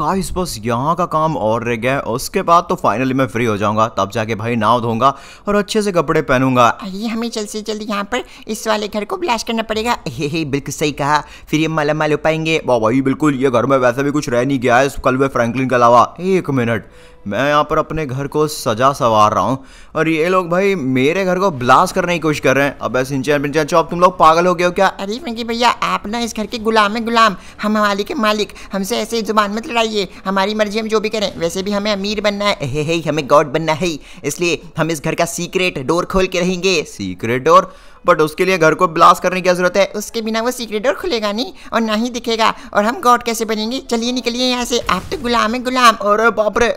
Guys बस यहाँ का काम और रह गया है, उसके बाद तो फाइनली मैं फ्री हो जाऊंगा। तब जाके भाई नाव धोऊंगा और अच्छे से कपड़े पहनूंगा। ये हमें जल्द से जल्द यहाँ पर इस वाले घर को ब्लास्ट करना पड़ेगा। हे बिल्कुल सही कहा, फिर ये मालामाल हो पाएंगे। वाह भाई बिल्कुल, ये घर में वैसे भी कुछ रह नहीं गया है कल वे फ्रैंकलिन के अलावा। एक मिनट, मैं यहाँ पर अपने घर को सजा संवार रहा हूँ और ये लोग भाई मेरे घर को ब्लास्ट करने की कोशिश कर रहे हैं। अब सिंचन पिंचन चौप, तुम लोग पागल हो गए हो क्या? अरे फ्रैंकी भैया, आप ना इस घर के गुलाम हैं, गुलाम। हम हमारे के मालिक, हमसे ऐसे जुबान मत लड़ाइए। हमारी मर्जी, हम जो भी करें। वैसे भी हमें अमीर बनना है, हमें गॉड बनना है, इसलिए हम इस घर का सीक्रेट डोर खोल के रहेंगे। Secret door? बट उसके लिए घर को ब्लास्ट करने की जरूरत है। उसके बिना वो सीक्रेट डोर खुलेगा नहीं और ना ही दिखेगा, और हम गॉड कैसे बनेंगे? चलिए निकलिए यहाँ से, आप तो गुलाम है, गुलाम। और बाप रे,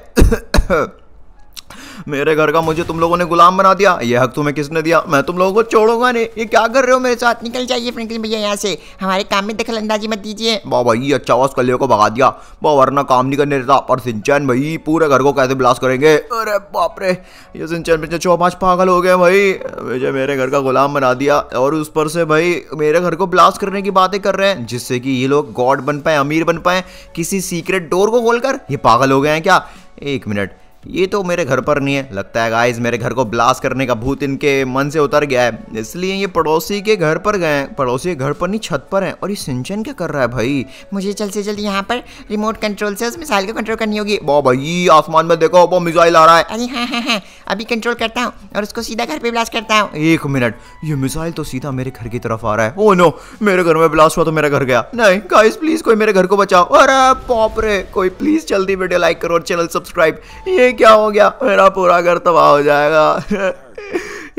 मेरे घर का मुझे तुम लोगों ने गुलाम बना दिया। ये हक तुम्हें किसने दिया? मैं तुम लोगों को छोड़ूंगा नहीं। ये क्या कर रहे हो मेरे साथ? निकल जाइए फ्रैंकलिन भैया यहाँ से, हमारे काम में दखल अंदाजी मत दीजिए। वाह भाई, अच्छा हुआ कलियों को भगा दिया, वरना काम नहीं करने देता। और सिंचन भाई पूरे घर को कैसे ब्लास्ट करेंगे? अरे बाप रे, ये सिंचन पिंचन चौपाच पागल हो गए भाई, मुझे मेरे घर का गुलाम बना दिया और उस पर से भाई मेरे घर को ब्लास्ट करने की बातें कर रहे हैं, जिससे कि ये लोग गॉड बन पाए, अमीर बन पाए, किसी सीक्रेट डोर को खोलकर। ये पागल हो गए हैं क्या? एक मिनट, ये तो मेरे घर पर नहीं है। लगता है गाइस मेरे घर को ब्लास्ट करने का भूत इनके मन से उतर गया है, इसलिए ये पड़ोसी के घर पर गए हैं। पड़ोसी के घर पर नहीं, छत पर हैं। और ये सिंचन क्या कर रहा है भाई? मुझे जल्द से जल्द यहाँ पर रिमोट कंट्रोल से उस मिसाइल को कंट्रोल करनी होगी। वाह भाई, आसमान में देखो वो मिसाइल आ रहा है। अरे हाँ, अभी कंट्रोल करता हूँ और उसको सीधा घर पर ब्लास्ट करता हूँ। एक मिनट, ये मिसाइल तो सीधा मेरे घर की तरफ आ रहा है। ओ नो, मेरे घर में ब्लास्ट हुआ तो मेरा घर गया। नहीं गाइस प्लीज, कोई मेरे घर को बचाओ। अरे बाप रे, कोई प्लीज जल्दी वीडियो लाइक करो और चैनल सब्सक्राइब। ये क्या हो गया? मेरा पूरा घर तबाह हो जाएगा।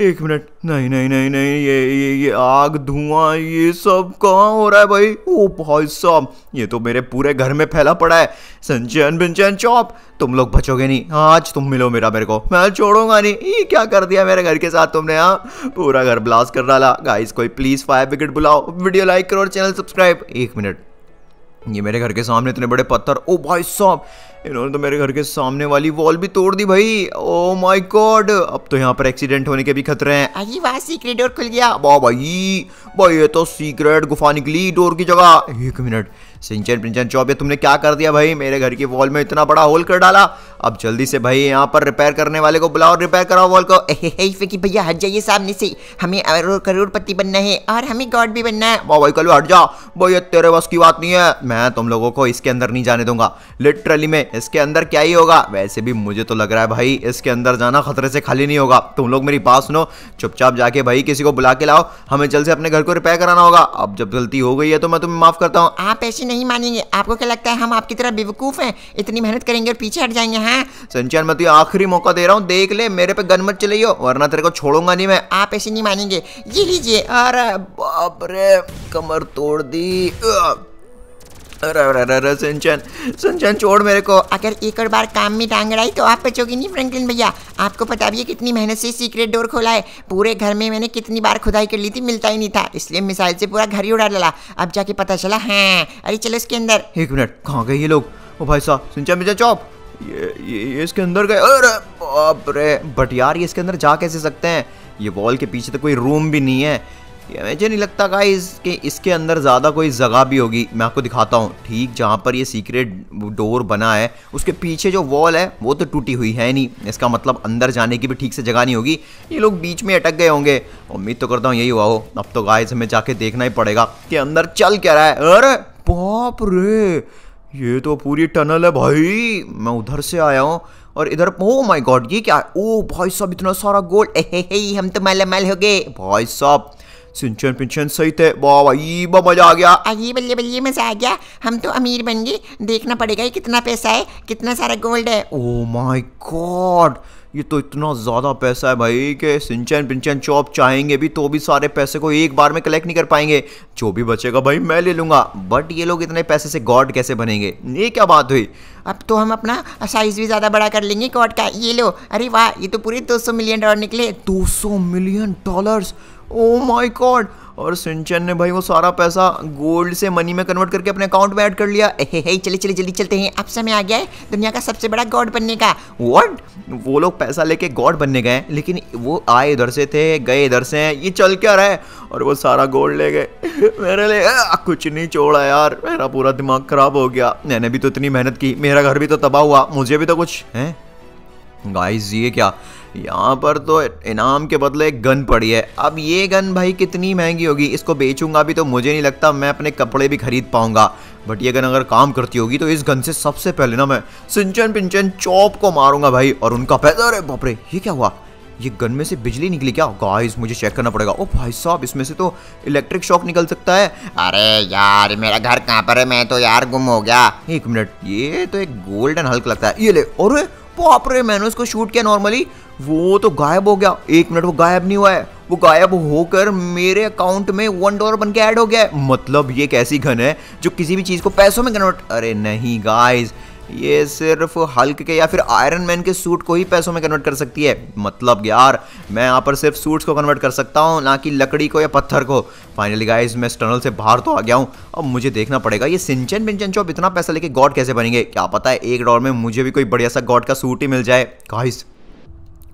एक मिनट, नहीं नहीं नहीं नहीं, ये आग, धुआं, ये सब कहाँ हो रहा है भाई? ओ भाई साहब, ये तो मेरे पूरे घर में फैला पड़ा है। सिंचन पिंचन चौप, तुम लोग बचोगे नहीं। आज तुम मिलो मेरे को, मैं छोड़ूंगा नहीं। ये क्या कर दिया मेरे घर के साथ तुमने? हाँ, पूरा घर ब्लास्ट कर डाला। गाइस कोई प्लीज फायर ब्रिगेड बुलाओ, वीडियो लाइक करो और चैनल सब्सक्राइब। एक मिनट, ये मेरे घर के सामने इतने बड़े पत्थर। ओ भाई साहब, इन्होंने तो मेरे घर के सामने वाली वॉल भी तोड़ दी भाई। ओ माय गॉड, अब तो यहाँ पर एक्सीडेंट होने के भी खतरे हैं। अरे वाह, सीक्रेट डोर खुल गया। वाह भाई भाई, ये तो सीक्रेट गुफा निकली डोर की जगह। एक मिनट, सिंचन पिंचन चौबे, तुमने क्या कर दिया भाई? मेरे घर की वॉल में इतना बड़ा होल कर डाला। अब जल्दी से भाई यहाँ पर रिपेयर करने वाले को बुलाओ, रिपेयर कराओ वॉल को। फ्रैंकी भैया हट जाइए सामने से, हमें करोड़पति बनना है और हमें गॉड भी बनना है। वाह भाई कल हट जा भाई, तेरे बस की बात नहीं है। मैं तुम लोगों को इसके अंदर नहीं जाने दूंगा। लिटरली में इसके अंदर क्या ही होगा? वैसे भी मुझे तो लग रहा है भाई इसके अंदर जाना खतरे से खाली नहीं होगा। तुम लोग मेरी बात सुनो, चुपचाप जाके भाई किसी को बुला के लाओ, हमें जल्द से अपने घर को रिपेयर कराना होगा। अब जब गलती हो गई है तो मैं तुम्हें माफ करता हूँ। आप ऐसे नहीं मानेंगे, आपको क्या लगता है हम आपकी तरह बेवकूफ हैं? इतनी मेहनत करेंगे और पीछे हट जाएंगे? हाँ सिंचन, मैं तुझे आखिरी मौका दे रहा हूँ, देख ले, मेरे पे गन मत चलाइयो वरना तेरे को छोड़ूंगा नहीं मैं। आप ऐसे नहीं मानेंगे, ये लीजिए। अरे बाप रे, कमर तोड़ दी। अरे सिंचन छोड़ मेरे को। अगर एक और बार काम में टांग अड़ाई तो आप बचोगे नहीं फ्रैंकलिन भैया। आपको पता भी है कितनी मेहनत से सीक्रेट डोर खोला है। पूरे घर में मैंने कितनी बार खुदाई कर ली थी, मिलता ही नहीं था, इसलिए मिसाइल से पूरा घर ही उड़ा डाला। अब जाके पता चला। हाँ, अरे चलो इसके अंदर। एक मिनट, कहाँ गए ये लोग? ओ भाई साहब, सिंचन पिंचन चौप, ये इसके अंदर गए। अरे बाप रे, बट यार ये इसके अंदर जा कैसे सकते हैं? ये वॉल के पीछे तो कोई रूम भी नहीं है। मुझे नहीं लगता गाइस कि इसके अंदर ज़्यादा कोई जगह भी होगी। मैं आपको दिखाता हूँ, ठीक जहाँ पर ये सीक्रेट डोर बना है उसके पीछे जो वॉल है वो तो टूटी हुई है नहीं, इसका मतलब अंदर जाने की भी ठीक से जगह नहीं होगी। ये लोग बीच में अटक गए होंगे, उम्मीद तो करता हूँ यही हुआ हो। अब तो गाइस हमें जाके देखना ही पड़ेगा कि अंदर चल क्या रहा है। अरे बाप रे, ये तो पूरी टनल है भाई। मैं उधर से आया हूँ और इधर, ओ माय गॉड, ये क्या है? ओ भाई साहब, इतना सारा गोल्ड। हम तो मालामाल हो गए भाई साहब। सिंचन पिंचन सही थे। वाह भाई, मजा आ गया। अरे बल्ले बल्ले, मजा आ गया, हम तो अमीर बन गए। देखना पड़ेगा ये कितना पैसा है, कितना सारा गोल्ड है। ओह माय गॉड, ये तो इतना ज़्यादा पैसा है भाई कि सिंचन पिंचन चौप चाहेंगे भी तो भी सारे पैसे को एक बार में कलेक्ट नहीं कर पाएंगे। जो भी बचेगा भाई मैं ले लूँगा। बट ये लोग इतने पैसे से गॉड कैसे बनेंगे? ये क्या बात हुई? अब तो हम अपना साइज़ भी ज़्यादा बड़ा कर लेंगे गॉड का। ये लो, अरे वाह, ये तो पूरे $200 मिलियन निकले। $200 मिलियन? ओह माय गॉड, और सिंचन ने भाई वो सारा पैसा गोल्ड से मनी में कन्वर्ट करके अपने अकाउंट में ऐड कर लिया। चले चले जल्दी चलते हैं, अब समय आ गया है दुनिया का सबसे बड़ा गॉड बनने का। व्हाट, वो लोग पैसा लेके गॉड बनने गए, लेकिन वो आए इधर से थे, गए इधर से हैं, ये चल क्या रहा है? और वो सारा गोल्ड ले गए। मेरे लिए कुछ नहीं छोड़ा यार, मेरा पूरा दिमाग खराब हो गया। मैंने भी तो इतनी मेहनत की, मेरा घर भी तो तबाह हुआ, मुझे भी तो कुछ है। गाइस ये क्या, यहाँ पर तो इनाम के बदले एक गन पड़ी है। अब ये गन भाई कितनी महंगी होगी, इसको बेचूंगा भी तो मुझे नहीं लगता मैं अपने कपड़े भी खरीद पाऊंगा। बट ये गन अगर काम करती होगी तो इस गन से सबसे पहले ना मैं सिंचन पिंचन चौप को मारूंगा भाई, और उनका पैसा। अरे बाप रे, ये क्या हुआ, ये गन में से बिजली निकली क्या? गाइस मुझे चेक करना पड़ेगा। ओ भाई साहब, इसमें से तो इलेक्ट्रिक शॉक निकल सकता है। अरे यार मेरा घर कहाँ पर है, मैं तो यार गुम हो गया। एक मिनट, ये तो एक गोल्डन हल्क लगता है, ये ले। और बाप रे, मैंने उसको शूट किया नॉर्मली, वो तो गायब हो गया। एक मिनट, वो गायब नहीं हुआ है, वो गायब होकर मेरे अकाउंट में $1 बन के ऐड हो गया है। मतलब ये कैसी गन है जो किसी भी चीज़ को पैसों में कन्वर्ट। अरे नहीं गाइस, ये सिर्फ हल्क के या फिर आयरन मैन के सूट को ही पैसों में कन्वर्ट कर सकती है। मतलब यार मैं यहाँ पर सिर्फ सूट्स को कन्वर्ट कर सकता हूँ, ना कि लकड़ी को या पत्थर को। फाइनली गाइस मैं इस टनल से बाहर तो आ गया हूँ। अब मुझे देखना पड़ेगा ये सिंचन पिंचन चौप इतना पैसा लेके गॉड कैसे बनेंगे। क्या पता है $1 में मुझे भी कोई बढ़िया सा गॉड का सूट ही मिल जाए। गाइस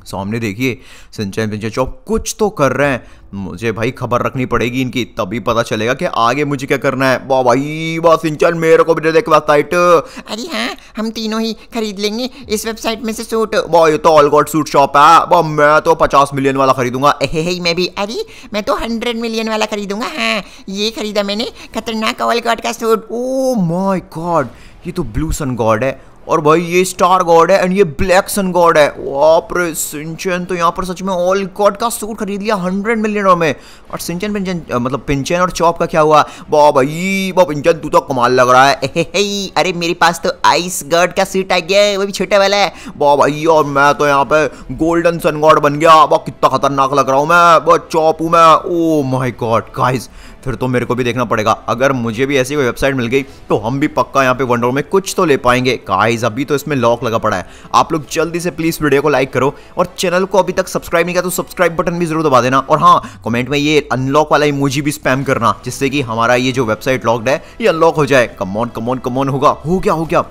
सामने देखिए सिंचन पिंचन चौप कुछ तो कर रहे हैं, मुझे भाई खबर रखनी पड़ेगी इनकी, तभी पता चलेगा कि आगे मुझे क्या करना है। वाह भाई वाह, सिंचन मेरे को भी दे देख वेबसाइट। अरे हाँ, हम तीनों ही खरीद लेंगे इस वेबसाइट में से सूट। वाह ये तो ऑल गॉड सूट शॉप है। वाह मैं तो 50 मिलियन वाला खरीदूंगा। हे मैं भी, अरे मैं तो 100 मिलियन वाला खरीदूंगा। हाँ ये खरीदा मैंने, खतरनाक ऑल गॉड का सूट। ओ माई गॉड, ये तो ब्लू सन गॉड है, और भाई ये स्टार गॉड है, एंड ये ब्लैक सन गॉड है। बाप रे, सिंचन तो यहाँ पर सच में ऑल गॉड का सूट खरीद लिया $100 मिलियन में। और सिंचन पिंचन मतलब पिंचन और चौप का क्या हुआ? वाह भाई वाह, पिंचन तू तो कमाल लग रहा है। अरे मेरे पास तो आइस गॉड का सूट आ गया है, वो भी छोटा वाला है। वाह भाई, और मैं तो यहाँ पे गोल्डन सन गॉड बन गया। वाह कितना खतरनाक लग रहा हूँ मैं, बहुत चौप हूँ मैं। ओ माई गॉड गाइस, फिर तो मेरे को भी देखना पड़ेगा, अगर मुझे भी ऐसी कोई वेबसाइट मिल गई तो हम भी पक्का यहाँ पे $1 में कुछ तो ले पाएंगे। गाइस अभी तो इसमें लॉक लगा पड़ा है, आप लोग जल्दी से प्लीज़ वीडियो को लाइक करो, और चैनल को अभी तक सब्सक्राइब नहीं किया तो सब्सक्राइब बटन भी जरूर दबा देना। और हाँ, कमेंट में ये अनलॉक वाला इमोजी भी स्पैम करना, जिससे कि हमारा ये जो वेबसाइट लॉक्ड है ये अनलॉक हो जाए। कमॉन कमॉन कमॉन, होगा हो गया हो गया।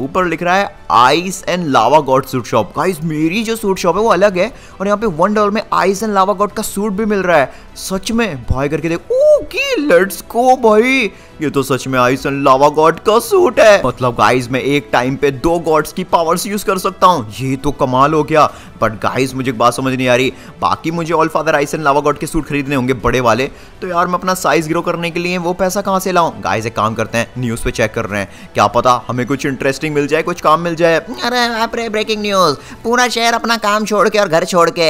ऊपर लिख रहा है ice and lava god suit shop. Guys मेरी जो सूट शॉप है वो अलग है, और यहाँ पे $1 में आइस एंड लावा गॉड का सूट भी मिल रहा है। सच में भाई करके देख, ओके लेट्स गो भाई, ये तो सच में आइस एंड लावा गॉड का सूट है। मतलब गाइस मैं एक टाइम पे 2 गॉड्स की पावर्स यूज कर सकता हूँ, ये तो कमाल हो गया। बट गाइस मुझे एक बात समझ नहीं आ रही, बाकी मुझे all father ice and lava god के सूट खरीदने होंगे बड़े वाले, तो यार मैं अपना साइज ग्रो करने के लिए वो पैसा कहाँ से लाऊं? गाइस एक काम करते हैं, न्यूज़ पे चेक कर रहे हैं, क्या पता हमें कुछ इंटरेस्टिंग मिल जाए, कुछ काम मिल जाए। अरे बाप रे, ब्रेकिंग न्यूज़, पूरा शहर अपना काम छोड़ के और घर छोड़ के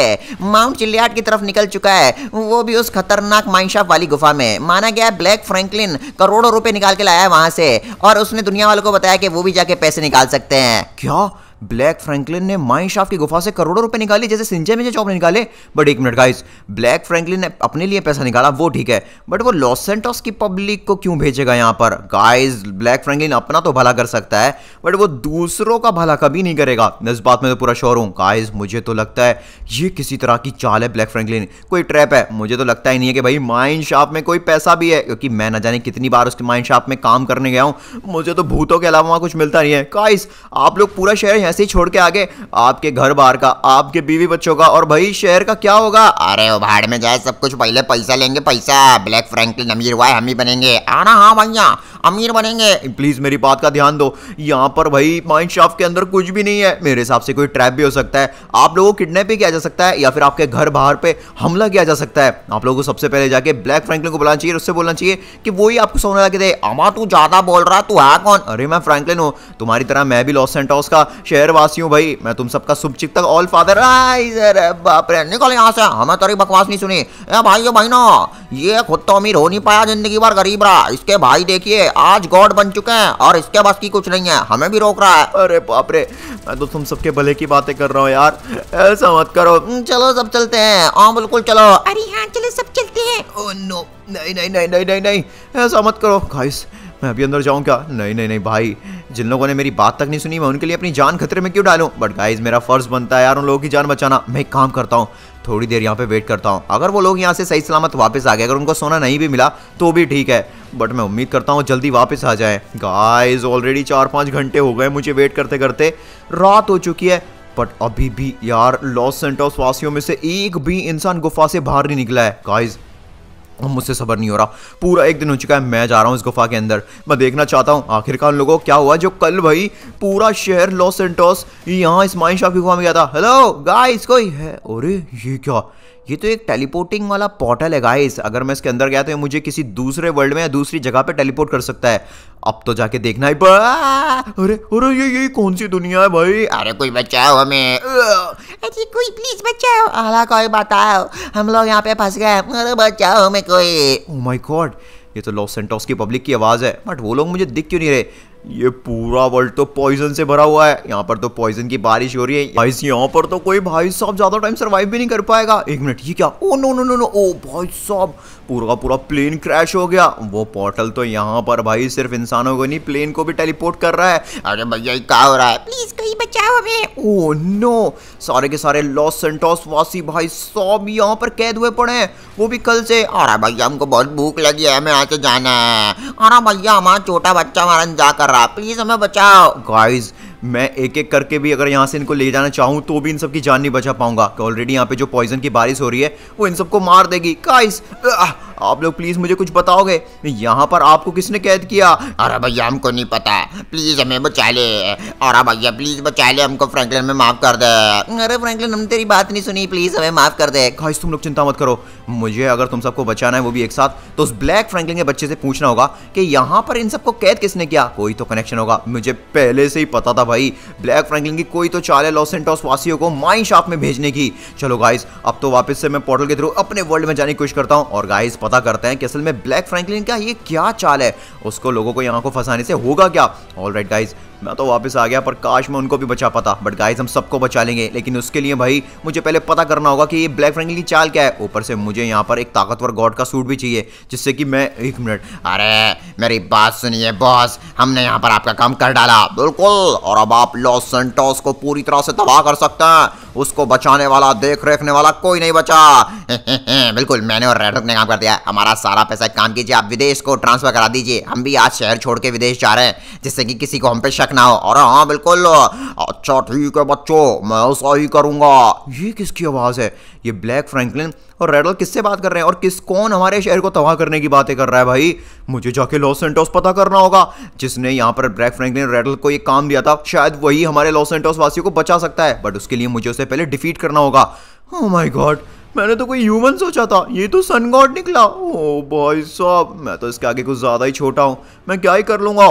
माउंट चिलियाट की तरफ निकल चुका है, वो भी उस खतरनाक माइनशाफ्ट वाली गुफा में। माना गया ब्लैक फ्रैंकलिन करोड़ों रुपए निकाल के लाया है वहां से, और उसने दुनिया वालों को बताया कि वो भी जाके पैसे निकाल सकते हैं। क्या ब्लैक फ्रैंकलिन ने माइनशाफ्ट की गुफा से करोड़ों रुपए निकाले, जैसे सिंचन पिंचन चौप ने निकाले? बट एक मिनट गाइस, ब्लैक फ्रैंकलिन ने अपने लिए पैसा निकाला वो ठीक है, बट वो लॉस सेंटोस की पब्लिक को क्यों भेजेगा यहाँ पर? गाइस ब्लैक फ्रैंकलिन अपना तो भला कर सकता है, बट वो दूसरों का भला कभी नहीं करेगा, इस बात में तो पूरा श्योर हूँ। गाइस मुझे तो लगता है ये किसी तरह की चाल है, ब्लैक फ्रैंकलिन कोई ट्रैप है। मुझे तो लगता ही नहीं है कि भाई माइनशाफ्ट में कोई पैसा भी है, क्योंकि मैं न जाने कितनी बार उसके माइनशाफ्ट में काम करने गया हूँ, मुझे तो भूतों के अलावा वहाँ कुछ मिलता नहीं है। गाइस आप लोग पूरा शहर ऐसे ही छोड़ के आगे, आपके घर बार का, आपके बीवी बच्चों का, और भाई शहर का क्या होगा? अरे वो भाड़ में जाए सब कुछ, पहले पैसा लेंगे पैसा। ब्लैक फ्रैंकलिन अमीर हुआ है, हम ही बनेंगे। आना हाँ भैया, अमीर बनेंगे। प्लीज मेरी बात का ध्यान दो, यहाँ पर भाई माइनशाफ्ट के अंदर कुछ भी नहीं है। मेरे हिसाब से कोई ट्रैप भी हो सकता है, आप लोगों को किडनैप भी किया जा सकता है, या फिर आपके घर बाहर पे हमला किया जा सकता है। आप लोगों को सबसे पहले जाके ब्लैक फ्रैंकलिन को बुलाना चाहिए, उससे बोलना चाहिए कि वो ही आपको सोना लगे दे। अमा तू ज्यादा बोल रहा, तू है कौन? अरे मैं फ्रैंकलिन हूँ, तुम्हारी तरह मैं भी लॉस सेंटोस का शहरवासी हूँ भाई, मैं तुम सबका शुभ चिंतक ऑल फादर। बाप रे, निकल यहाँ से, हमें तेरी बकवास नहीं सुनी। भाई भाई ना, ये खुद तो अमीर हो नहीं पाया, जिंदगी भर गरीब रहा, इसके भाई देखिए आज गॉड बन चुके हैं, और इसके बस की कुछ नहीं है, हमें भी रोक रहा है। अरे बाप रे, मैं तो तुम सबके भले की बातें कर रहा हूँ यार, ऐसा मत करो। चलो सब चलते हैं। हाँ बिल्कुल चलो, अरे हाँ चलो सब चलते हैं। ओ नो, नहीं, ऐसा मत करो। गाइस मैं अभी अंदर जाऊँगा? नहीं नहीं नहीं भाई, जिन लोगों ने मेरी बात तक नहीं सुनी मैं उनके लिए अपनी जान खतरे में क्यों डालूँ। बट गाइज मेरा फर्ज बनता है यार उन लोगों की जान बचाना। मैं एक काम करता हूँ, थोड़ी देर यहाँ पे वेट करता हूँ, अगर वो लोग यहाँ से सही सलामत वापस आ गए, अगर उनको सोना नहीं भी मिला तो भी ठीक है, बट मैं उम्मीद करता हूँ जल्दी वापस आ जाए। गाइज ऑलरेडी 4-5 घंटे हो गए मुझे वेट करते करते, रात हो चुकी है, बट अभी भी यार लॉस सैंटोस वासियों में से एक भी इंसान गुफा से बाहर नहीं निकला है। गाइज मुझसे सबर नहीं हो रहा, पूरा एक दिन हो चुका है, मैं जा रहा हूँ इस गुफा के अंदर, मैं देखना चाहता हूँ आखिरकार उन लोगों को क्या हुआ जो कल भाई पूरा शहर लॉस सैंटोस यहाँ इस्माइल शाह की गुफा में गया था। हेलो गाइस कोई है? अरे ये क्या, ये तो एक टेलीपोर्टिंग वाला पोर्टल है गाइस, अगर मैं इसके अंदर गया तो ये मुझे किसी दूसरे वर्ल्ड में या दूसरी जगह पे टेलीपोर्ट कर सकता है। अब तो जाके देखना ही। अरे अरे ये कौन सी दुनिया है भाई? अरे कोई बचाओ हमें, अरे कोई प्लीज बचाओ, आला कोई बताओ, हम लोग यहाँ पे फंस गए, अरे बचाओ हमें कोई। ओह माय गॉड, ये तो लॉस सैंटोस की पब्लिक की आवाज़ है, बट वो लोग मुझे दिख क्यों नहीं रहे? ये पूरा वर्ल्ड तो पॉइजन से भरा हुआ है, यहाँ पर तो पॉइजन की बारिश हो रही है भाई, यहाँ पर तो कोई भाई साहब ज़्यादा टाइम सर्वाइव भी नहीं कर पाएगा। एक मिनट, ये क्या? Oh no no no no, oh भाई साहब पूरा पूरा प्लेन क्रैश हो गया। वो पोर्टल तो यहाँ पर भाई सिर्फ इंसानों को नहीं प्लेन को भी टेलीपोर्ट कर रहा है। अरे भैया क्या हो रहा है, प्लीज कहीं बचाओ हमें। ओ नो, सारे के सारे लॉस सैंटोस वासी भाई साहब यहाँ पर कैद हुए पड़े हैं, वो भी कल से। अरे भैया हमको बहुत भूख लगी है, हमें यहाँ से जाना है। अरे भैया हमारा छोटा बच्चा हमारा इंतजार कर, प्लीज हमें बचाओ। गाइस मैं एक एक करके भी अगर यहाँ से इनको ले जाना चाहूँ तो भी इन सब की जान नहीं बचा पाऊंगा, ऑलरेडी यहाँ पे जो पॉइजन की बारिश हो रही है वो इन सबको मार देगी। गाइस आप लोग प्लीज मुझे कुछ बताओगे, यहाँ पर आपको किसने कैद किया? अरे भैया हमको नहीं पता, प्लीज हमें बचा ले। अरे भैया प्लीज बचा ले हमको, फ्रैंकलिन में माफ कर दे। अरे फ्रैंकलिन हम तेरी बात नहीं सुनी, प्लीज हमें माफ कर दे। गाइस तुम लोग चिंता मत करो, मुझे अगर तुम सबको बचाना है वो भी एक साथ, तो उस ब्लैक फ्रैंकलिन के बच्चे से पूछना होगा कि यहाँ पर इन सबको कैद किसने किया, कोई तो कनेक्शन होगा। मुझे पहले से ही पता था भाई ब्लैक फ्रैंकलिन की कोई तो चाल है लॉस सैंटोस वासियों को माइन शाफ्ट में भेजने की। चलो गाइस अब तो वापस से मैं पोर्टल के थ्रू अपने वर्ल्ड में जाने की कोशिश करता हूँ, और गाइस पता करते हैं कि असल में ब्लैक फ्रैंकलिन का ये क्या चाल है, उसको लोगों को यहाँ को फंसाने से होगा क्या। ऑलराइट गाइस मैं तो वापस आ गया, पर काश मैं उनको भी बचा पाता, बट गाइस हम सबको बचा लेंगे, लेकिन उसके लिए भाई मुझे पहले पता करना होगा कि ये ब्लैक फ्रैंकलिन की चाल क्या है। ऊपर से मुझे यहाँ पर एक ताकतवर गॉड का सूट भी चाहिए जिससे कि मैं, एक मिनट, अरे मेरी बात सुनिए बॉस, हमने यहाँ पर आपका काम कर डाला बिल्कुल, और अब आप लॉस सैंटोस को पूरी तरह से तबाह कर सकते हैं, उसको बचाने वाला देख रेखने वाला कोई नहीं बचा। बिल्कुल मैंने और रेडॉक ने काम कर दिया, हमारा सारा पैसा एक काम कीजिए आप विदेश को ट्रांसफर करा दीजिए, हम भी आज शहर छोड़ के विदेश जा रहे हैं जिससे कि किसी को हम पे शक ना हो। और हाँ बिल्कुल, अच्छा ठीक है बच्चों मैं ऐसा ही करूँगा। ये किसकी आवाज़ है? ये ब्लैक फ्रैंकलिन और रेडॉक किससे बात कर रहे हैं, और कौन हमारे शहर को तबाह करने की बातें कर रहा है? भाई मुझे जाके लॉस सैंटोस पता करना होगा, जिसने यहाँ पर ब्लैक फ्रैंकलिन रेडॉक को ये काम दिया था शायद वही हमारे लॉस सैंटोस वासियों को बचा सकता है, बट उसके लिए मुझे उसे पहले डिफीट करना होगा। ओह माय गॉड, मैंने तो कोई ह्यूमन सोचा था, ये तो सन गॉड निकला। ओ भाई साहब मैं तो इसके आगे कुछ ज़्यादा ही छोटा हूँ, मैं क्या ही कर लूँगा।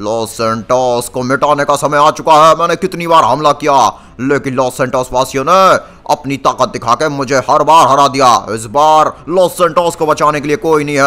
लॉस सैंटोस को मिटाने का समय आ चुका है, मैंने कितनी बार हमला किया लेकिन लॉस सैंटोस वासियों ने अपनी ताकत दिखा के मुझे हर बार हरा दिया, इस बार लॉस सैंटोस को बचाने के लिए कोई नहीं है,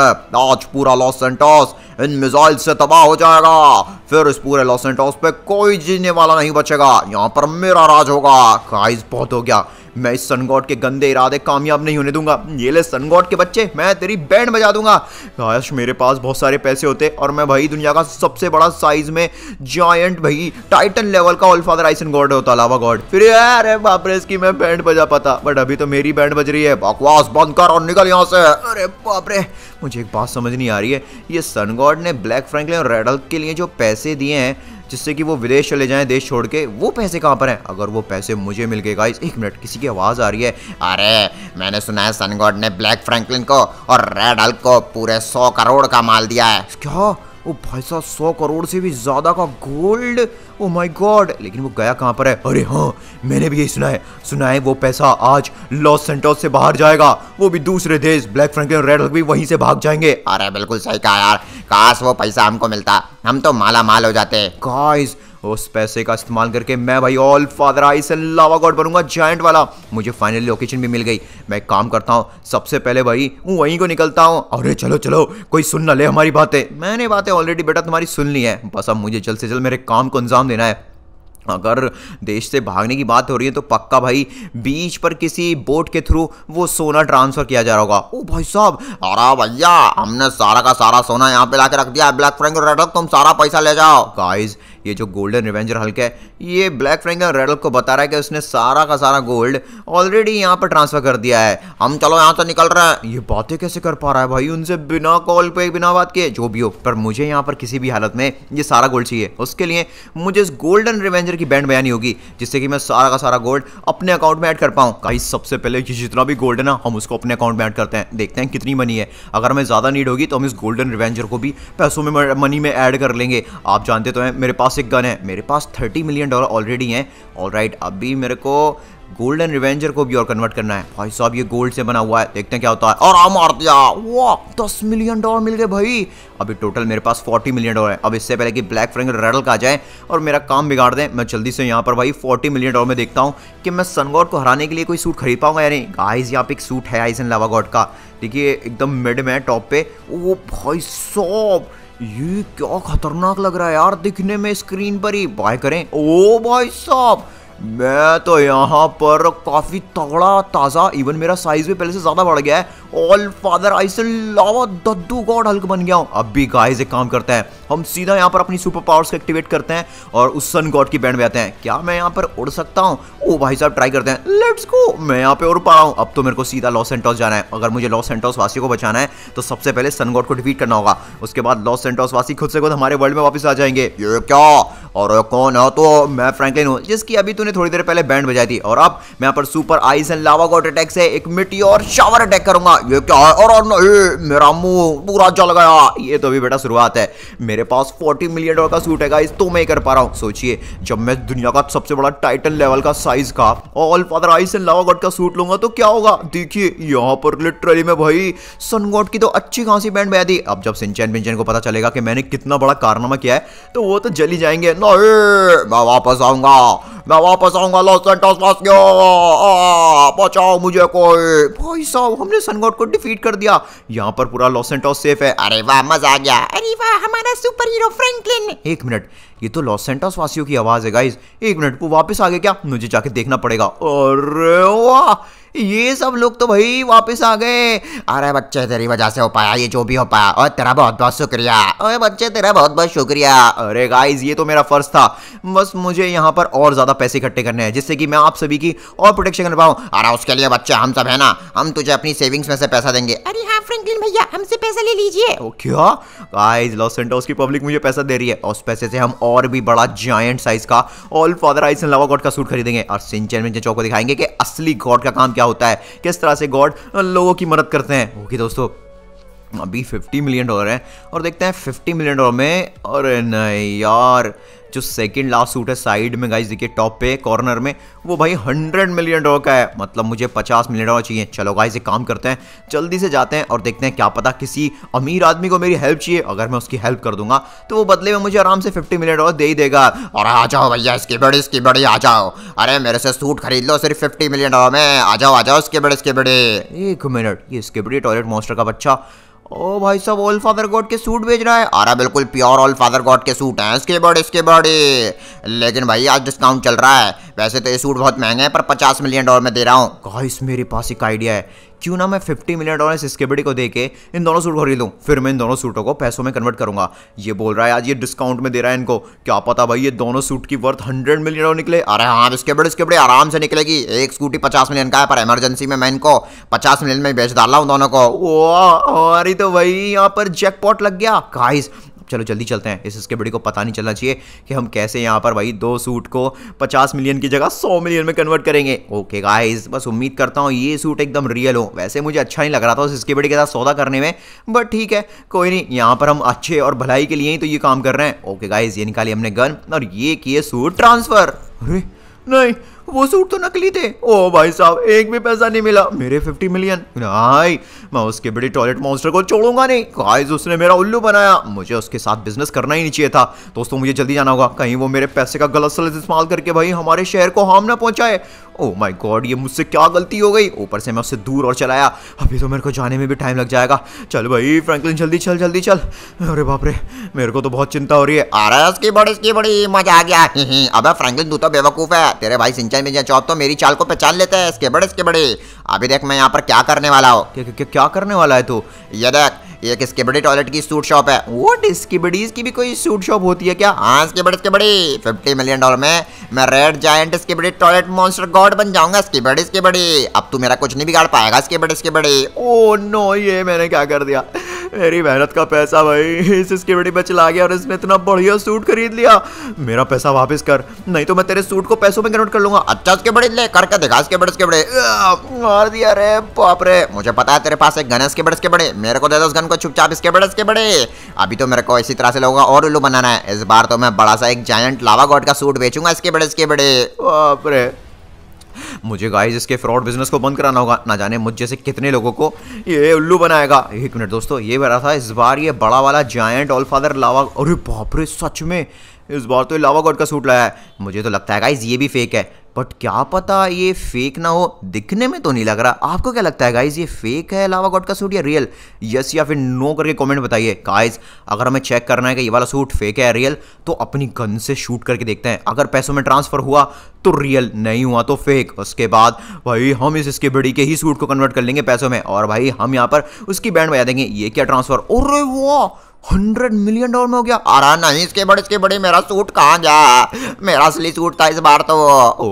आज पूरा लॉस सैंटोस इन मिसाइल से तबाह हो जाएगा, फिर इस पूरे लॉस सैंटोस पे कोई जीने वाला नहीं बचेगा, यहाँ पर मेरा राज होगा। गाइस बहुत हो गया, मैं इस सनगॉड के गंदे इरादे कामयाब नहीं होने दूंगा, ये ले सनगॉड के बच्चे मैं तेरी बैंड बजा दूंगा। काश मेरे पास बहुत सारे पैसे होते और मैं भाई दुनिया का सबसे बड़ा साइज में जायंट भाई टाइटन लेवल का ऑलफादर आइसन गॉड होता, लावा गॉड, फिर अरे बाप रे इसकी मैं बैंड बजा पाता, बट अभी तो मेरी बैंड बज रही है। बकवास बंद कर और निकल यहाँ से। अरे बाप रे मुझे एक बात समझ नहीं आ रही है, ये सनगॉड ने ब्लैक फ्रैंकलिन और रेडॉक के लिए जो पैसे दिए हैं जिससे कि वो विदेश चले जाएं देश छोड़ के, वो पैसे कहाँ पर हैं? अगर वो पैसे मुझे मिल गए। गाइस एक मिनट, किसी की आवाज़ आ रही है। अरे मैंने सुना है सनगॉड ने ब्लैक फ्रैंकलिन को और रेडॉक को पूरे 100 करोड़ का माल दिया है। क्या? ओ भाई साहब 100 करोड़ से भी ज़्यादा का गोल्ड, ओ माय गॉड, लेकिन वो गया कहाँ पर है? अरे हाँ मैंने भी यही सुना है वो पैसा आज लॉस सैंटोस से बाहर जाएगा, वो भी दूसरे देश, ब्लैक फ्रैंकलिन रेडॉक भी वहीं से भाग जाएंगे। अरे बिल्कुल सही कहा यार, काश वो पैसा हमको मिलता, हम तो माला माल हो जाते। गाइस उस पैसे का इस्तेमाल करके मैं भाई all father ice and lava god बनूंगा, जायंट वाला। मुझे फाइनली लोकेशन भी मिल गई, मैं काम करता हूँ सबसे पहले भाई वहीं को निकलता हूँ। अरे चलो चलो कोई सुन ना ले हमारी बातें, मैंने बातें ऑलरेडी बेटा तुम्हारी सुन ली है, बस अब मुझे जल्द से जल्द मेरे काम को अंजाम देना है। अगर देश से भागने की बात हो रही है तो पक्का भाई बीच पर किसी बोट के थ्रू वो सोना ट्रांसफ़र किया जा रहा होगा। ओ भाई साहब, अरे भैया हमने सारा का सारा सोना यहाँ पे लाके रख दिया, ब्लैक फ्रैंक और रेडल तुम सारा पैसा ले जाओ। गाइस ये जो गोल्डन रिवेंजर हल्क है ये ब्लैक फ्रैंक और रेडल को बता रहा है कि उसने सारा का सारा गोल्ड ऑलरेडी यहाँ पर ट्रांसफ़र कर दिया है, हम चलो यहाँ से निकल रहे हैं। ये बातें कैसे कर पा रहा है भाई उनसे बिना कॉल पे बिना बात किए? जो भी हो, पर मुझे यहाँ पर किसी भी हालत में ये सारा गोल्ड चाहिए। उसके लिए मुझे इस गोल्डन रिवेंजर की बैंड बजानी होगी जिससे कि मैं सारा का सारा गोल्ड अपने अकाउंट में ऐड कर पाऊँ। गाइस सबसे पहले जितना भी गोल्ड है ना हम उसको अपने अकाउंट में ऐड करते हैं, देखते हैं कितनी मनी है। अगर हमें ज़्यादा नीड होगी तो हम इस गोल्डन रिवेंजर को भी पैसों में मनी में ऐड कर लेंगे। आप जानते तो हैं मेरे पास एक गन है, मेरे पास $30 मिलियन ऑलरेडी हैं। ऑलराइट, अभी मेरे को गोल्डन रिवेंजर को भी और कन्वर्ट करना है। भाई साहब ये गोल्ड से बना हुआ है, देखते हैं क्या होता है। और आ मार दिया, वाह $10 मिलियन मिल गए भाई। अभी टोटल मेरे पास $40 मिलियन है। अब इससे पहले कि ब्लैक फ्रैंक रेडल का आ जाए और मेरा काम बिगाड़ दें, मैं जल्दी से यहाँ पर भाई $40 मिलियन में देखता हूँ कि मैं सनगॉड को हराने के लिए कोई सूट खरीद पाऊँगा या नहीं। गाइस यहाँ पे एक सूट है आइजन लावा गॉड का, देखिए एकदम मिड में टॉप पे। ओ भाई साहब ये क्या खतरनाक लग रहा है यार दिखने में, स्क्रीन पर ही बाय करें। ओ भाई साहब मैं तो यहाँ पर काफ़ी तगड़ा ताज़ा, इवन मेरा साइज भी पहले से ज़्यादा बढ़ गया है। ऑल फादर आइसल लावा दद्दू गॉड हल्क बन गया हूँ। अब भी गाइस एक काम करते हैं, हम सीधा यहाँ पर अपनी सुपर पावर्स को एक्टिवेट करते हैं और उस सन गॉड की बैंड में आते हैं। क्या मैं यहाँ पर उड़ सकता हूँ? ओ भाई साहब ट्राई करते हैं, लेट्स गो। मैं यहाँ पर उड़ पा रहा हूँ। अब तो मेरे को सीधा लॉस सेंटोस जाना है। अगर मुझे लॉस सेंटोस वासी को बचाना है तो सबसे पहले सन गॉड को डिफीट करना होगा, उसके बाद लॉस सेंटोस वासी खुद से खुद हमारे वर्ल्ड में वापस आ जाएंगे। ये क्या और कौन हो? तो मैं फ्रैंकलिन हूँ जिसकी अभी ने थोड़ी देर पहले बैंड बजाई थी। और अब मैं यहाँ पर super ice and lava god attack से एक मिटियोर शावर अटैक करूंगा। ये क्या है? और मेरा मुंह पूरा जल गया। ये तो भी बेटा शुरुआत है। मेरे पास $40 मिलियन का सूट है गाइस, तो मैं कर पा रहा हूँ। सोचिए जब मैं दुनिया का सबसे बड़ा टाइटन लेवल का साइज का all father ice and lava god का सूट लूंगा तो क्या होगा। देखिए यहाँ पर लिटरली मैं भाई सन गॉड की तो अच्छी खासी बैंड बजा दी। अब जब सिंचन बिंचन को पता चलेगा कि मैंने कितना बड़ा कारनामा किया है तो वो तो जली जाएंगे। मैं वापस आऊंगा, मैं वापस आऊंगा लॉस सेंटोस वासियों, बचाओ मुझे कोई। भाई साहब हमने सन गॉड को डिफीट कर दिया। यहाँ पर पूरा लॉस सेंटोस सेफ है। अरे वाह मजा आ गया, अरे वाह हमारा सुपर हीरो फ्रैंकलिन। एक मिनट, ये तो लॉस सेंटोस वासियों की आवाज है गाइस। एक मिनट, वो वापस आ गए क्या? मुझे जाके देखना पड़ेगा। अरे वाह ये सब लोग तो भाई वापस आ गए। अरे बच्चे तेरी वजह से हो पाया ये जो भी हो पाया, और तेरा बहुत बहुत शुक्रिया। अरे बच्चे तेरा बहुत बहुत शुक्रिया। अरे गाइस ये तो मेरा फर्ज था, बस मुझे यहाँ पर और ज़्यादा पैसे इकट्ठे करने हैं जिससे कि मैं आप सभी की और प्रोटेक्शन कर पाऊँ। अरे उसके लिए बच्चे हम सब है ना, हम तुझे अपनी सेविंग्स में से पैसा देंगे। अरे हाँ फ्रैंकलिन भैया हमसे पैसा ले लीजिए। क्या गाइस लॉस सेंटोस की पब्लिक मुझे पैसा दे रही है और उस पैसे से हम और भी बड़ा जायंट साइज का all father ice and lava god का सूट खरीदेंगे और सिंचन में चौक को दिखाएंगे कि असली गॉड का काम क्या होता है, किस तरह से गॉड लोगों की मदद करते हैं। ओके दोस्तों अभी $50 मिलियन है और देखते हैं $50 मिलियन में। अरे नहीं यार जो सेकंड लास्ट सूट है साइड में गाइस देखिए टॉप पे कॉर्नर में, वो भाई $100 मिलियन का है। मतलब मुझे $50 मिलियन चाहिए। चलो गाइस एक काम करते हैं, जल्दी से जाते हैं और देखते हैं, क्या पता किसी अमीर आदमी को मेरी हेल्प चाहिए। अगर मैं उसकी हेल्प कर दूंगा तो वो बदले में मुझे आराम से $50 मिलियन दे ही देगा। और आ जाओ भैया इसकी बड़ी आ जाओ, अरे मेरे से सूट खरीद लो सिर्फ $50 मिलियन में। आ जाओ इसके बड़े। एक मिनट, ये इसके बड़े टॉयलेट मॉन्स्टर का बच्चा ओ भाई साहब ऑल फादर गॉड के सूट बेच रहा है। अरे बिल्कुल प्योर ऑल फादर गॉड के सूट हैं इसके बड़े, लेकिन भाई आज डिस्काउंट चल रहा है। वैसे तो ये सूट बहुत महंगे हैं पर $50 मिलियन में दे रहा हूँ। गाइस मेरे पास एक आइडिया है, क्यों ना मैं $50 मिलियन इसके बड़ी को देके इन दोनों सूट खरीद लूँ, फिर मैं इन दोनों सूटों को पैसों में कन्वर्ट करूँगा। ये बोल रहा है आज ये डिस्काउंट में दे रहा है इनको, क्या पता भाई ये दोनों सूट की वर्थ $100 मिलियन निकले। अरे हाँ इसके बड़े आराम से निकलेगी। एक स्कूटी $50 मिलियन का है पर इमरजेंसी में मैं इनको $50 मिलियन में बेच डाला हूँ दोनों को। वाह हमारी तो भाई यहाँ पर जैकपॉट लग गया। गाइस चलो जल्दी चलते हैं, इसके बड़ी को पता नहीं चलना चाहिए कि हम कैसे यहाँ पर भाई दो सूट को $50 मिलियन की जगह $100 मिलियन में कन्वर्ट करेंगे। ओके गाइस बस उम्मीद करता हूँ ये सूट एकदम रियल हो। वैसे मुझे अच्छा नहीं लग रहा था उस इसके बड़ी के साथ सौदा करने में, बट ठीक है कोई नहीं, यहाँ पर हम अच्छे और भलाई के लिए ही तो ये काम कर रहे हैं। ओके गाइज ये निकाली हमने गन और ये किए सूट ट्रांसफर। अरे नहीं वो सूट तो नकली थे। ओ भाई साहब एक भी पैसा नहीं मिला। मेरे 50 मिलियन। भाई मैं उसके बड़े टॉयलेट मॉन्स्टर को छोड़ूंगा नहीं। गाइस उसने मेरा उल्लू बनाया, मुझे उसके साथ बिजनेस करना ही नहीं चाहिए था। दोस्तों मुझे जल्दी जाना होगा, कहीं वो मेरे पैसे का गलत सलत इस्तेमाल करके भाई हमारे शहर को हार्म ना पहुंचाए। ओ माय गॉड ये मुझसे क्या गलती हो गई। ऊपर से मैं उससे दूर और चलाया, अभी तो मेरे को जाने में भी टाइम लग जाएगा। चल भाई फ्रैंकलिन जल्दी चल जल्दी चल। अरे बाप रे मेरे को तो बहुत चिंता हो रही है। अरे इसकी बड़ी मजा आ गया। अबे फ्रैंकलिन तू तो बेवकूफ़ है, तेरे भाई सिंचन मिर्जा चौप तो मेरी चाल को पहचान लेता है। इसके बड़े अभी देख मैं यहाँ पर क्या करने वाला हूँ। क्या करने वाला है तू? ये देख ये किसके बड़े टॉयलेट की सूट शॉप है। व्हाट इसकी बड़ीज की भी कोई सूट शॉप होती है क्या? हाँ इसके बड़ी $50 मिलियन में मैं रेड जायंट इसके बड़े टॉयलेट मॉन्स्टर गॉड बन जाऊंगा। इसके बड़ी अब तू मेरा कुछ नहीं बिगाड़ पाएगा। इसके बड़े ओ नो ये मैंने क्या कर दिया। मेरी मेहनत का पैसा भाई इसके बड़े में चला गया और इसने इतना बढ़िया सूट खरीद लिया। मेरा पैसा वापस कर नहीं तो मैं तेरे सूट को पैसों में कन्वर्ट कर लूंगा। अच्छा इसके बड़े ले करके दिखा। इसके बड़े मार दिया रे बाप रे। मुझे पता है तेरे पास एक गन है। इसके बड़े मेरे को दे दो उस गन को चुपचाप। इसके बड़े अभी तो मेरे को इसी तरह से लोगों और उल्लू बनाना है। इस बार तो मैं बड़ा सा एक जायंट लावा गॉड का सूट बेचूंगा। इसके बड़े बाप रे। मुझे गाइस इसके फ्रॉड बिजनेस को बंद कराना होगा। ना जाने मुझ जैसे कितने लोगों को ये उल्लू बनाएगा। एक मिनट दोस्तों ये बड़ा था इस बार ये बड़ा वाला जायंट ऑल फादर लावा। अरे बाप रे सच में इस बार तो लावा गॉड का सूट लाया है। मुझे तो लगता है गाइस ये भी फेक है, बट क्या पता ये फेक ना हो। दिखने में तो नहीं लग रहा। आपको क्या लगता है गाइज ये फेक है लावा गॉड का सूट या रियल? यस या फिर नो करके कमेंट बताइए। गाइज अगर हमें चेक करना है कि ये वाला सूट फेक है या रियल तो अपनी गन से शूट करके देखते हैं। अगर पैसों में ट्रांसफर हुआ तो रियल, नहीं हुआ तो फेक। उसके बाद भाई हम इसके बड़ी के ही सूट को कन्वर्ट कर लेंगे पैसों में और भाई हम यहाँ पर उसकी बैंड बजा देंगे। ये क्या ट्रांसफर? अरे वाह $100 मिलियन में हो गया। अरे नहीं इसके बड़े मेरा सूट कहाँ गया? मेरा असली सूट था इस बार तो।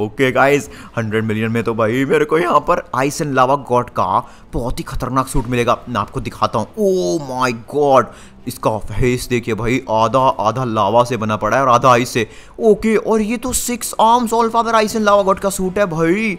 ओके गाइस 100 मिलियन में तो भाई मेरे को यहाँ पर आइस एंड लावा गॉड का बहुत ही खतरनाक सूट मिलेगा। मैं आपको दिखाता हूँ। ओ माय गॉड इसका फेस देखिए भाई, आधा लावा से बना पड़ा है और आधा आइस से। ओके और ये तो 6 arms all father ice and lava god का सूट है भाई।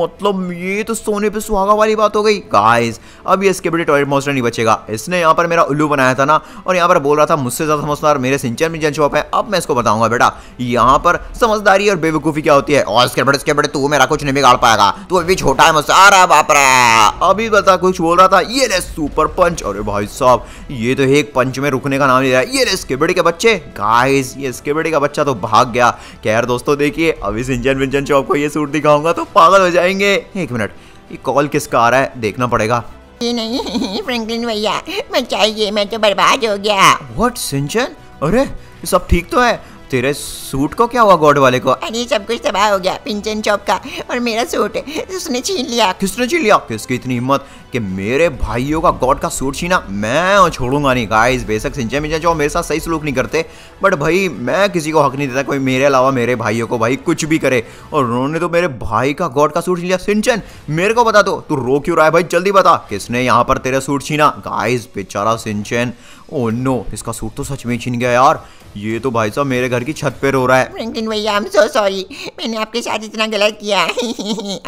मतलब ये तो सोने पे सुहागा वाली बात हो गई। गाइस अब ये इसके बड़े टॉयलेट मॉन्स्टर नहीं बचेगा। इसने यहाँ पर मेरा उल्लू बनाया था ना और यहाँ पर बोल रहा था मुझसे ज़्यादा समझदार मेरे सिंचन मिर्जा चौप है। अब मैं इसको बताऊंगा बेटा यहाँ पर समझदारी और बेवकूफ़ी क्या होती है। और इसके बड़े तू मेरा कुछ नहीं बिगाड़ पाएगा, तू अभी छोटा है मुझसे। अरे बाप रे अभी बता कुछ बोल रहा था। ये रे सुपर पंच। अरे भाई साहब ये तो एक पंच में रुकने का नाम ले रहा है। ये रे इसके बड़े के बच्चे। गाइस ये इसके बड़े का बच्चा तो भाग गया। खैर दोस्तों देखिए अभी सिंचन मिर्जा चौप को ये सूट दिखाऊंगा तो पागल हो जाएंगे। एक मिनट ये कॉल किसका आ रहा है देखना पड़ेगा। नहीं फ्रैंकलिन भैया मैं चाहिए, मैं तो बर्बाद हो गया। What Shinchan? अरे सब ठीक तो है? तेरे सूट को क्या हुआ गॉड वाले को? अरे सब कुछ तबाह हो गया पिंचन चौप का, और मेरा सूट उसने छीन लिया। किसने छीन लिया? किसकी इतनी हिम्मत कि मेरे भाइयों का गॉड का सूट छीना? मैं छोड़ूंगा नहीं। गाइस बेशक सिंचन मिर्जा चौप मेरे साथ सही सलूक नहीं करते, बट भाई मैं किसी को हक नहीं देता कोई मेरे अलावा मेरे भाइयों को भाई कुछ भी करे, और उन्होंने तो मेरे भाई का गॉड का सूट छीन लिया। सिंचन मेरे को बता दो तू रो क्यों रहा है भाई, जल्दी बता किसने यहाँ पर तेरा सूट छीना? गाइस बेचारा सिंचन। ओ नो इसका सूट तो सच में छीन गया यार। ये तो भाई साहब मेरे घर की छत पे रो रहा है। फ्रैंकलिन भैया आई एम सो सॉरी, मैंने आपके साथ इतना गलत किया।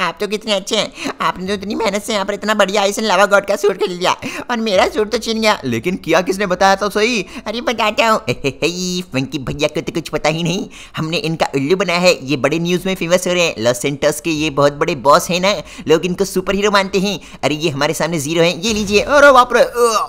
आप तो कितने अच्छे हैं, आपने तो इतनी मेहनत से यहाँ पर इतना बढ़िया आइस एंड लावा गॉड का सूट खरीद लिया और मेरा सूट तो छीन गया। लेकिन किया किसने बताया तो सही। अरे बताता हूँ फंकी भैया को तो कुछ पता ही नहीं, हमने इनका उल्लू बनाया है। ये बड़े न्यूज़ में फेमस हो रहे हैं, लॉस एंटर्स के ये बहुत बड़े बॉस हैं ना, लोग इनको सुपर हीरो मानते हैं। अरे ये हमारे सामने जीरो हैं, ये लीजिए। अरे बाप रे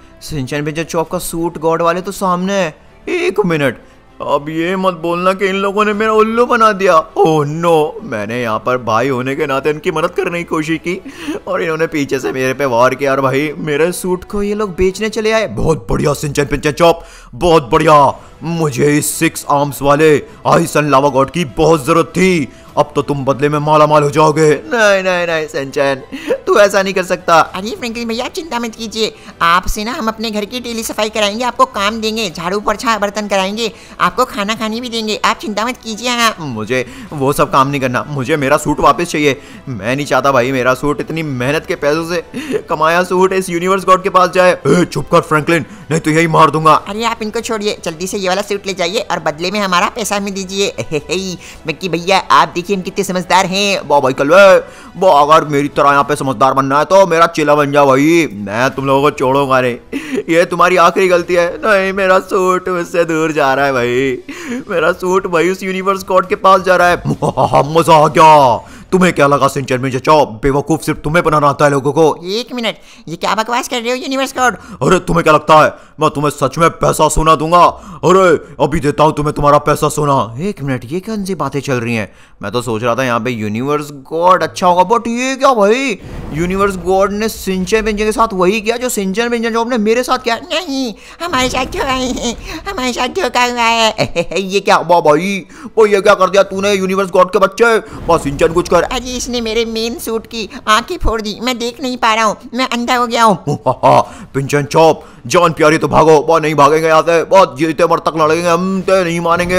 सिंचन मिर्जा चौप का सूट गॉड वाले तो सामने है। एक मिनट अब ये मत बोलना कि इन लोगों ने मेरा उल्लू बना दिया। ओह नो मैंने यहाँ पर भाई होने के नाते इनकी मदद करने की कोशिश की और इन्होंने पीछे से मेरे पे वार किया और भाई मेरे सूट को ये लोग बेचने चले आए। बहुत बढ़िया सिंचन मिर्जा चौप, बहुत बढ़िया। मुझे इस 6 आर्म्स वाले आइस एंड लावा गॉड की बहुत जरूरत थी। अब तो तुम बदले में माला माल हो जाओगे। नहीं सिंचन तू ऐसा नहीं कर सकता। अरे फ्रैंकलिन भैया आप चिंता मत कीजिए, आपसे ना हम अपने घर की डेली सफाई कराएंगे, आपको काम देंगे, झाड़ू पोछा बर्तन कराएंगे, आपको खाना खाने भी देंगे, आप चिंता मत कीजिए। मुझे वो सब काम नहीं करना, मुझे मेरा सूट वापस चाहिए। मैं नहीं चाहता भाई मेरा सूट, इतनी मेहनत के पैसों से कमाया सूट इस यूनिवर्स गॉड के पास जाए। चुप कर फ्रैंकलिन, नहीं तो यही मार दूंगा। अरे आप इनको छोड़िए, जल्दी से ये वाला सूट ले जाइए और बदले में हमारा पैसा हमें दीजिए। मिक्की भैया आप देखिए हम कितने समझदार हैं। वाह भाई कलवे, वाह, अगर मेरी तरह यहाँ पे समझदार बनना है तो मेरा चेला बन जाओ भाई, मैं तुम लोगों को छोड़ूंगा नहीं। ये तुम्हारी आखिरी गलती है। नहीं मेरा सूट मुझसे दूर जा रहा है भाई, मेरा सूट भाई उस यूनिवर्स गॉड के पास जा रहा है। मजा आ गया, तुम्हें क्या लगा सिंचर में चचाओ, बेवकूफ सिर्फ तुम्हें बनाना आता है लोगों को। एक मिनट, ये क्या बकवास कर रहे हो यूनिवर्स गॉड? अरे तुम्हें क्या लगता है मैं तुम्हें सच में पैसा सोना दूंगा? अरे अभी देता हूँ तुम्हें तुम्हारा पैसा सोना। एक मिनट, ये कौन सी बातें चल रही हैं? मैं तो सोच रहा था यहाँ पे यूनिवर्स गॉड अच्छा होगा, बट ये क्या भाई, यूनिवर्स गॉड ने सिंचर बेंजन के साथ वही किया जो सिंचर बेंजन जो आपने मेरे साथ किया। नहीं हमारे साथ क्यों आए हैं, हमारे साथ क्यों कर रहा है ये? क्या वाह भाई, वो ये क्या कर दिया तूने यूनिवर्स गॉड के बच्चे, बस सिंचन कुछ। अरे इसने मेरे मेन सूट की आंखें फोड़ दी, मैं देख नहीं पा रहा हूँ, मैं अंधा हो गया हूँ। पिंचन चौप जान प्यारी तो भागो, बहुत नहीं भागेंगे यहाँ से, बहुत जीते मर तक लड़ेंगे हम, तो नहीं मानेंगे।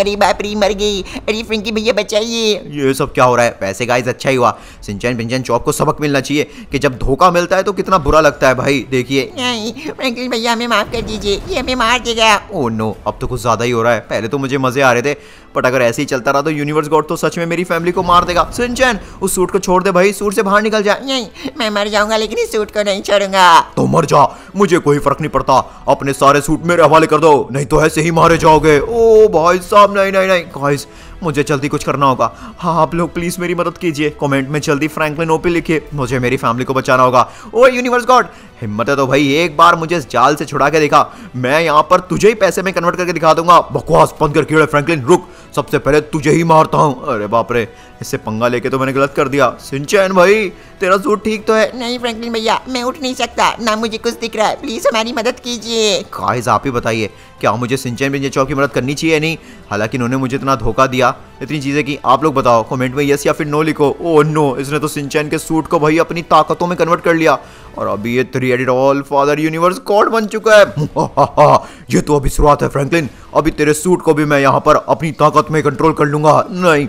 अरे बाप रे मर गई, अरे फ्रैंकी भैया बचाइए। ये सब क्या हो रहा है? वैसे गाइस अच्छा ही हुआ, सिंचन पिंचन चौप को सबक मिलना चाहिए कि जब धोखा मिलता है तो कितना बुरा लगता है भाई। देखिए नहीं फ्रैंकी भैया हमें माफ कर दीजिए, ये हमें मार देगा। ओह नो, अब तो कुछ ज्यादा ही हो रहा है, पहले तो मुझे मजे आ रहे थे बट अगर ऐसे ही चलता रहा तो यूनिवर्स गॉड तो सच में मेरी फैमिली को मार देगा। सिंचन उस सूट को छोड़ दे भाई, सूट से बाहर निकल जा। नहीं मैं मर जाऊंगा लेकिन इस सूट को नहीं छोड़ूंगा। तो मर जा, मुझे कोई फर्क नहीं पड़ता, अपने सारे सूट मेरे हवाले कर दो नहीं तो ऐसे ही मारे जाओगे। ओ भाई साहब नहीं नहीं नहीं गाइस, मुझे जल्दी कुछ करना होगा। हाँ आप लोग प्लीज़ मेरी मदद कीजिए, कमेंट में जल्दी फ्रैंकलिन ओपी लिखिए, मुझे मेरी फैमिली को बचाना होगा। ओ यूनिवर्स गॉड हिम्मत है तो भाई एक बार मुझे इस जाल से छुड़ा के दिखा, मैं यहाँ पर तुझे ही पैसे में कन्वर्ट करके दिखा दूंगा। बकवास बंद कर कीड़े, फ्रैंकलिन रुक, सबसे पहले तुझे ही मारता हूँ। अरे बाप रे, इससे पंगा लेके तो मैंने गलत कर दिया। सिंचन भाई तेरा सूट ठीक तो है? नहीं फ्रैंकलिन भैया मैं उठ नहीं सकता, ना मुझे कुछ दिख रहा है, प्लीज हमारी मदद कीजिए। गाइस आप ही बताइए क्या मुझे सिंचन बेंजन चौक की मदद करनी चाहिए नहीं? हालांकि उन्होंने मुझे इतना धोखा दिया, इतनी चीज़ें कि आप लोग बताओ कमेंट में यस या फिर नो लिखो। ओह नो, इसने तो सिंचन के सूट को भाई अपनी ताकतों में कन्वर्ट कर लिया और अभी ये three headed all father universe god बन चुका है। ये तो अभी शुरुआत है फ्रैंकलिन, अभी तेरे सूट को भी मैं यहाँ पर अपनी ताकत में कंट्रोल कर लूँगा। नहीं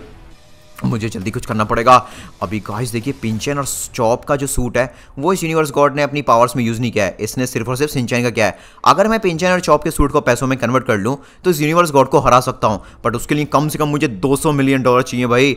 मुझे जल्दी कुछ करना पड़ेगा। अभी गाइस देखिए पिंचन और चॉप का जो सूट है वो इस यूनिवर्स गॉड ने अपनी पावर्स में यूज़ नहीं किया है, इसने सिर्फ और सिर्फ सिंचन का किया है। अगर मैं पिंचन और चॉप के सूट को पैसों में कन्वर्ट कर लूँ तो इस यूनिवर्स गॉड को हरा सकता हूँ, बट उसके लिए कम से कम मुझे $200 मिलियन चाहिए भाई,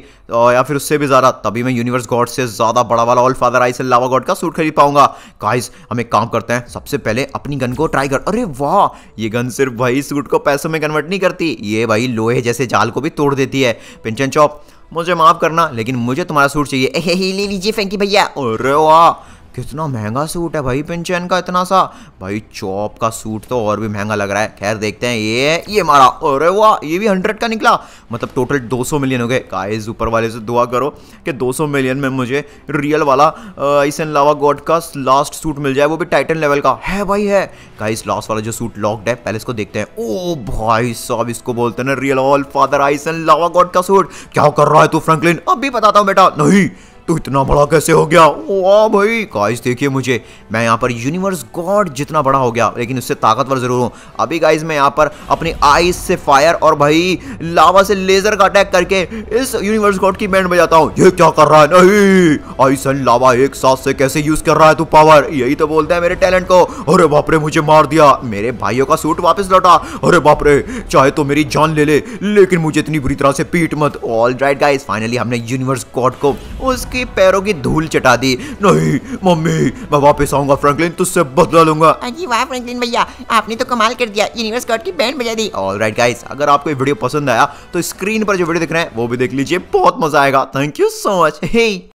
या फिर उससे भी ज़्यादा, तभी मैं यूनिवर्स गॉड से ज़्यादा बड़ा वाला all father ice lava god का सूट खरीद पाऊंगा। गाइस हम एक काम करते हैं, सबसे पहले अपनी गन को ट्राई कर। अरे वाह, ये गन सिर्फ भाई सूट को पैसों में कन्वर्ट नहीं करती, ये भाई लोहे जैसे जाल को भी तोड़ देती है। पिंचन चॉप मुझे माफ़ करना लेकिन मुझे तुम्हारा सूट चाहिए। हे ले लीजिए फ्रैंकी भैया। अरे वाह, कितना महंगा सूट है भाई पिंचन का, इतना सा। भाई चॉप का सूट तो और भी महंगा लग रहा है। खैर देखते हैं, ये मारा। अरे वाह, ये भी 100 का निकला, मतलब टोटल 200 मिलियन हो गए। गाइस ऊपर वाले से दुआ करो कि 200 मिलियन में मुझे रियल वाला आइसन लावा गॉड का लास्ट सूट मिल जाए, वो भी टाइटन लेवल का। है भाई है। गाइस लास्ट वाला जो सूट लॉक्ड है, पहले इसको देखते हैं। ओ भाई साहब, इसको बोलते हैं ना real all father ice and lava god का सूट। क्या कर रहा है तू फ्रैंकलिन? अभी बताता हूँ बेटा। नहीं तो इतना बड़ा कैसे हो गया? वाह भाई गाइस देखिए, मुझे मैं यहाँ पर यूनिवर्स गॉड जितना बड़ा हो गया लेकिन उससे ताकतवर ज़रूर हूँ। अभी गाइस मैं यहाँ पर अपनी आइस से फायर और भाई लावा से लेज़र का अटैक करके इस यूनिवर्स गॉड की बैंड बजाता हूँ। ये क्या कर रहा है? नहीं, आइस एंड लावा एक साथ से कैसे यूज़ कर रहा है तू पावर? यही तो बोलता है मेरे टैलेंट को। अरे बाप रे, मुझे मार दिया, मेरे भाइयों का सूट वापस लौटा। अरे बाप रे, चाहे तो मेरी जान ले ले लेकिन मुझे इतनी बुरी तरह से पीट मत। ऑल राइट गाइस, फाइनली हमने यूनिवर्स गॉड को उस के पैरों की धूल चटा दी। नहीं मम्मी, मैं वापस आऊंगा फ्रैंकलिन, तुझसे बदला लूंगा। अजी वाह फ्रैंकलिन भैया, आपने तो कमाल कर दिया, यूनिवर्स गॉड की बैंड बजा दी। ऑलराइट गाइस, अगर आपको ये वीडियो पसंद आया तो स्क्रीन पर जो वीडियो दिख रहे हैं वो भी देख लीजिए, बहुत मजा आएगा। Thank you so much. Hey